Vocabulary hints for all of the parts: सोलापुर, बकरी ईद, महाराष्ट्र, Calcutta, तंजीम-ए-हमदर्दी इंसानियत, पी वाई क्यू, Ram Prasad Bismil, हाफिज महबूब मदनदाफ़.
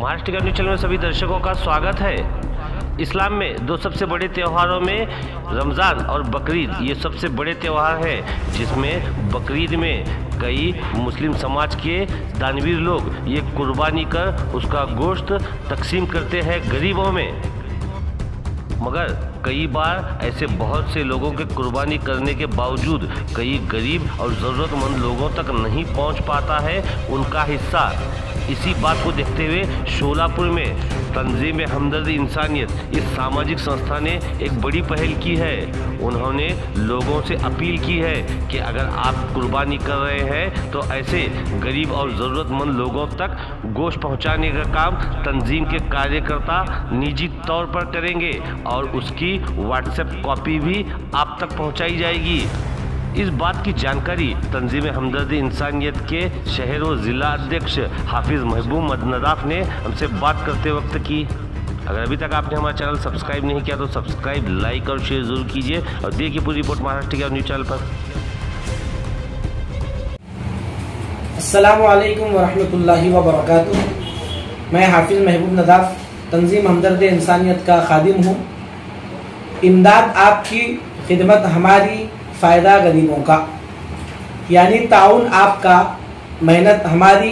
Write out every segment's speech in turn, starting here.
महाराष्ट्र का news channel में सभी दर्शकों का स्वागत है। इस्लाम में दो सबसे बड़े त्योहारों में रमज़ान और बकरी ईद ये सबसे बड़े त्यौहार हैं, जिसमें बकरी ईद में कई मुस्लिम समाज के दानवीर लोग ये कुर्बानी कर उसका गोश्त तकसीम करते हैं गरीबों में। मगर कई बार ऐसे बहुत से लोगों के कुर्बानी करने के बावजूद कई गरीब और ज़रूरतमंद लोगों तक नहीं पहुंच पाता है उनका हिस्सा। इसी बात को देखते हुए सोलापुर में तंजीम-ए-हमदर्दी इंसानियत इस सामाजिक संस्था ने एक बड़ी पहल की है। उन्होंने लोगों से अपील की है कि अगर आप कुर्बानी कर रहे हैं तो ऐसे गरीब और ज़रूरतमंद लोगों तक गोश्त पहुंचाने का काम तंजीम के कार्यकर्ता निजी तौर पर करेंगे और उसकी व्हाट्सएप कॉपी भी आप तक पहुंचाई जाएगी। इस बात की जानकारी तंजीम-ए-हमदर्दी इंसानियत के शहर और ज़िला अध्यक्ष हाफिज महबूब मदनदाफ़ ने हमसे बात करते वक्त की। अगर अभी तक आपने हमारा चैनल सब्सक्राइब नहीं किया तो सब्सक्राइब, लाइक और शेयर ज़रूर कीजिए और देखिए पूरी रिपोर्ट महाराष्ट्र के न्यूज़ चैनल पर। अस्सलामु अलैकुम वरहमतुल्लाहि वबरकातुहू। मैं हाफिज महबूब मदनदाफ़ तंजीम-ए-हमदर्दी इंसानियत का खादिम हूँ। इमदाद आपकी खिदमत हमारी, फ़ायदा गरीबों का, यानी ताउन आपका, मेहनत हमारी,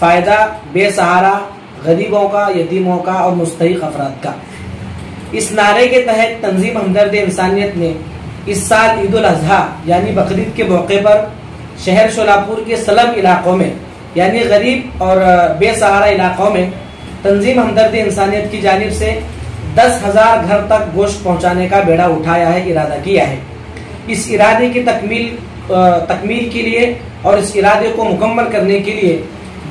फ़ायदा बेसहारा गरीबों का, यतीमों का और मुस्तहिक़ अफराद का। इस नारे के तहत तंजीम हमदर्द इंसानियत ने इस साल ईद उल अज़हा यानी बकरीद के मौके पर शहर सोलापुर के सलम इलाक़ों में यानी गरीब और बेसहारा इलाक़ों में तंजीम हमदर्द इंसानियत की जानिब से 10,000 घर तक गोश्त पहुँचाने का बेड़ा उठाया है, इरादा किया है। इस इरादे की तकमील के लिए और इस इरादे को मुकम्मल करने के लिए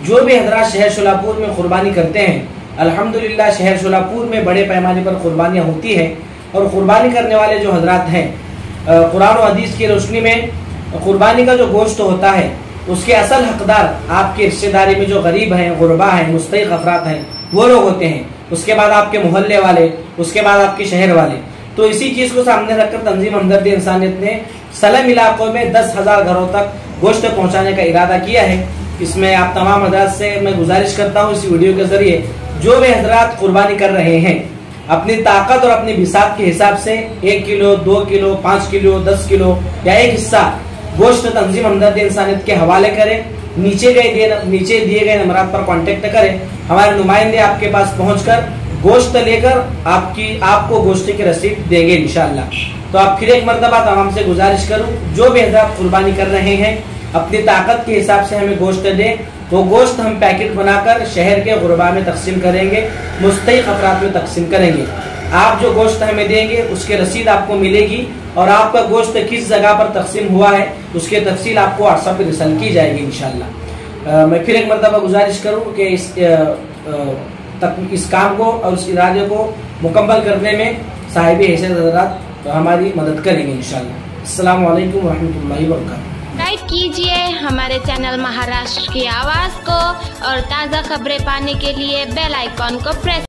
जो भी हजरात शहर सोलापुर में कुर्बानी करते हैं, अल्हम्दुलिल्लाह शहर सोलापुर में बड़े पैमाने पर कुर्बानियाँ होती हैं और कुर्बानी करने वाले जो हजरात हैं, कुरान और हदीस की रोशनी में कुर्बानी का जो गोश्त होता है उसके असल हकदार आपके रिश्तेदारी में जो गरीब हैं, गुरबा हैं, मुस्तहिक़ अफराद हैं, वो लोग होते हैं। उसके बाद आपके मोहल्ले वाले, उसके बाद आपके शहर वाले। तो इसी चीज़ को सामने रखकर तंजीम हमदर्दी इंसानियत ने सलम इलाकों में 10,000 घरों तक गोश्त पहुंचाने का इरादा किया है। इसमें आप तमाम हजरात से मैं गुजारिश करता हूं इस वीडियो के ज़रिए, जो भी हजरात कुर्बानी कर रहे हैं अपनी ताकत और अपनी बिसात के हिसाब से 1 किलो, 2 किलो, 5 किलो, 10 किलो या एक हिस्सा गोश्त तंजीम हमदर्दी इंसानियत के हवाले करें। नीचे दिए गए नंबर पर कॉन्टेक्ट करें। हमारे नुमाइंदे आपके पास पहुँच कर गोश्त लेकर आपको गोश्त की रसीद देंगे इंशाल्लाह। तो आप फिर एक मरतबा तमाम से गुजारिश करूं, जो भी हजरात कुर्बानी कर रहे हैं अपनी ताकत के हिसाब से हमें गोश्त दें। वो गोश्त हम पैकेट बनाकर शहर के गुरबा में तकसीम करेंगे, मुस्तहिक़ अफराद में तकसीम करेंगे। आप जो गोश्त हमें देंगे उसकी रसीद आपको मिलेगी और आपका गोश्त किस जगह पर तकसीम हुआ है उसकी तफसील आपको व्हाट्सएप पर रिसल की जाएगी इंशाल्लाह। मैं फिर एक मरतबा गुजारिश करूँ कि इस काम को और उस इरादे को मुकम्मल करने में साहिबे हैसियत हज़रात हमारी मदद करेंगे इंशाल्लाह। अस्सलामु अलैकुम वरहमतुल्लाहि वबरकातुहू। लाइक कीजिए हमारे चैनल महाराष्ट्र की आवाज़ को और ताज़ा खबरें पाने के लिए बेल आइकॉन को प्रेस